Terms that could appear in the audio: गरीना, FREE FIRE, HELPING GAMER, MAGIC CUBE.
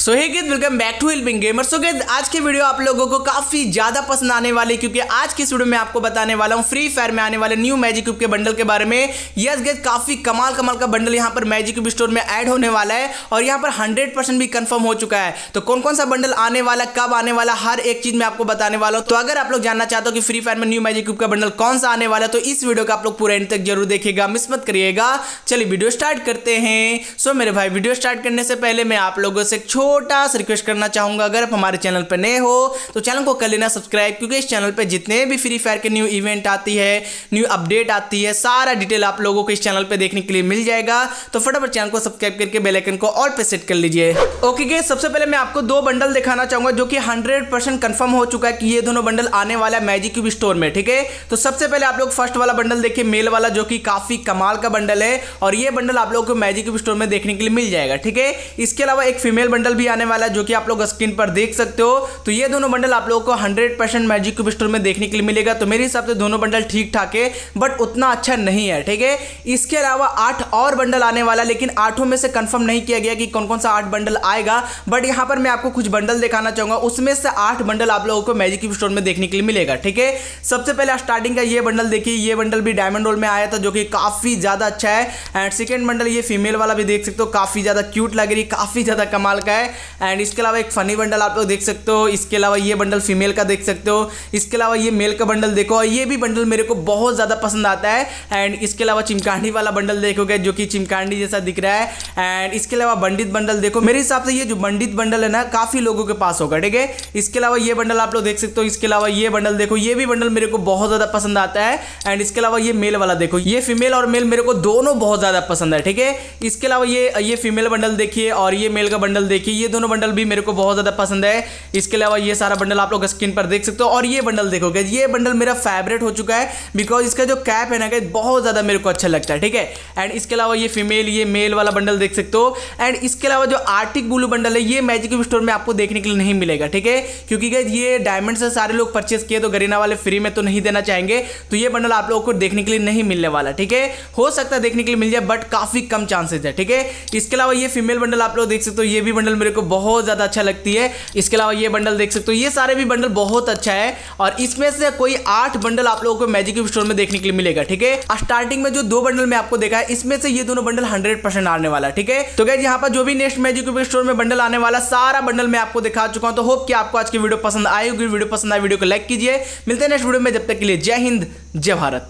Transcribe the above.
So hey guys, welcome back to helping gamer. So guys, आज की video आप लोगों को काफ़ी ज़्यादा पसंद आने वाली, क्योंकि आज की वीडियो में आपको बताने वाला हूँ फ्री फायर में आने वाले न्यू मैजिक क्यूब के बंडल के बारे में। यस गाइस, काफ़ी कमाल का बंडल यहाँ पर मैजिक क्यूब स्टोर में ऐड होने वाला है और यहाँ पर 100% भी कन्फर्म हो चुका है। तो कौन कौन सा बंडल आने वाला, कब आने वाला, हर एक चीज़ मैं आपको बताने वाला हूँ। तो अगर आप लोग जानना चाहते हो कि फ्री फायर में न्यू मैजिक क्यूब का बंडल कौन सा आने वाला है, तो इस वीडियो का आप लोग पूरा एंड तक जरूर देखिएगा, मिस मत करिएगा। चलिए वीडियो स्टार्ट करते हैं। सो मेरे भाई, वीडियो स्टार्ट करने से पहले मैं आप लोगों से छोटा सा रिक्वेस्ट करना चाहूंगा, अगर आप हमारे चैनल पर नए हो तो चैनल को कर लेना सब्सक्राइब, क्योंकि इस चैनल पे जितने भी फ्री फायर के न्यू इवेंट आती है, न्यू अपडेट आती है, सारा डिटेल आप लोगों को इस चैनल पे देखने के लिए मिल जाएगा। तो फटाफट चैनल को सब्सक्राइब करके बेल आइकन को ऑल पे सेट कर लीजिए। ओके गाइस, सबसे पहले मैं आपको दो बंडल दिखाना चाहूंगा जो कि 100% कंफर्म हो चुका है कि ये दोनों बंडल आने वाला है मैजिक क्यूब स्टोर में, ठीक है। तो सबसे पहले आप लोग फर्स्ट वाला बंडल देखिए, मेल वाला, जो कि काफी कमाल का बंडल है और ये बंडल आप लोगों को मैजिक क्यूब स्टोर में देखने के लिए मिल जाएगा, ठीक है। इसके अलावा एक फीमेल बंडल भी आने वाला है जो कि आप लोग स्क्रीन पर देख सकते हो। तो ये दोनों बंडल आप लोगों को 100% मैजिक क्यूब स्टोर में देखने के लिए मिलेगा। तो मेरे हिसाब से दोनों बंडल ठीक ठाक है, बट उतना अच्छा नहीं है, ठीक है। इसके अलावा 8 और बंडल आने वाला, लेकिन 8 में से कंफर्म नहीं किया गया कि कौन कौन सा 8 बंडल आएगा, बट यहाँ पर मैं आपको कुछ बंडल दिखाना चाहूंगा, उसमें से 8 बंडल आप लोगों को मैजिक क्यूब स्टोर में देखने के लिए मिलेगा, ठीक है। सबसे पहले स्टार्टिंग का ये बंडल देखिए, ये बंडल भी डायमंड रोल में आया था जो कि काफी ज्यादा अच्छा है। एंड सेकेंड बंडल ये फीमेल वाला भी देख सकते हो, काफी ज्यादा क्यूट लग रही, काफी ज्यादा कमाल का है। एंड इसके अलावा एक फनी बंडल आप लोग देख सकते हो, इसके अलावा ये बंडल फीमेल का देख सकते हो, इसके अलावा ये मेल का बंडल देखो, और ये भी बंडल मेरे को बहुत ज़्यादा पसंद आता है। एंड इसके अलावा चिमकांडी वाला बंडल देखोगे जो कि चिमकांडी जैसा दिख रहा है। एंड इसके अलावा बंडित बंडल देखो, मेरे हिसाब से ये जो बंडित बंडल है ना, काफ़ी लोगों के पास होगा, ठीक है। इसके अलावा ये बंडल आप लोग देख सकते हो, इसके अलावा ये बंडल देखो, ये भी बंडल मेरे को बहुत ज़्यादा पसंद आता है। एंड इसके अलावा ये मेल वाला देखो, ये फीमेल और मेल मेरे को दोनों बहुत ज़्यादा पसंद है, ठीक है। इसके अलावा ये फीमेल बंडल देखिए और ये मेल का बंडल देखिए, ये दोनों बंडल भी मेरे को बहुत ज़्यादा पसंद है। इसके अलावा ये सारा बंडल आप लोग स्क्रीन पर देख सकते हो, और ये बंडल देखोगे, ये बंडल मेरा फेवरेट हो चुका है बिकॉज इसका जो कैप है ना गाइस, बहुत ज़्यादा मेरे को अच्छा लगता है, ठीक है। एंड इसके अलावा ये फीमेल, ये मेल वाला बंडल देख सकते हो। एंड इसके अलावा जो आर्टिक ब्लू बंडल है, ये मैजिक क्यूब स्टोर में आपको देखने के लिए नहीं मिलेगा, ठीक है, क्योंकि गाइस ये डायमंड से सारे लोग परचेस किए, तो गरीना वाले फ्री में तो नहीं देना चाहेंगे, तो ये बंडल आप लोगों को देखने के लिए नहीं मिलने वाला, ठीक है। हो सकता है देखने के लिए मिल जाए, बट काफ़ी कम चांसेज है, ठीक है। इसके अलावा ये फीमेल बंडल आप लोग देख सकते हो, ये भी बंडल मेरे को बहुत ज़्यादा अच्छा लगती है। इसके अलावा ये बंडल देख सकते हो, ये सारे भी बंडल बहुत अच्छा है। और इसमें से कोई 8 बंडल आप लोगों को मैजिक क्यूब स्टोर में देखने के लिए मिलेगा, ठीक है। स्टार्टिंग में जो 2 बंडल मैं आपको देखा है, इसमें से ये दोनों बंडल 100% आने वाला, ठीक है। तो गाइस, यहाँ पर जो भी नेक्स्ट मैजिक क्यूब स्टोर में बंडल आने वाला, सारा बंडल मैं आपको दिखा चुका हूँ। तो होप कि आपको आज की वीडियो पसंद आएगी। वीडियो पसंद आए, वीडियो को लाइक कीजिए। मिलते हैं नेक्स्ट वीडियो में, जब तक के लिए जय हिंद, जय भारत।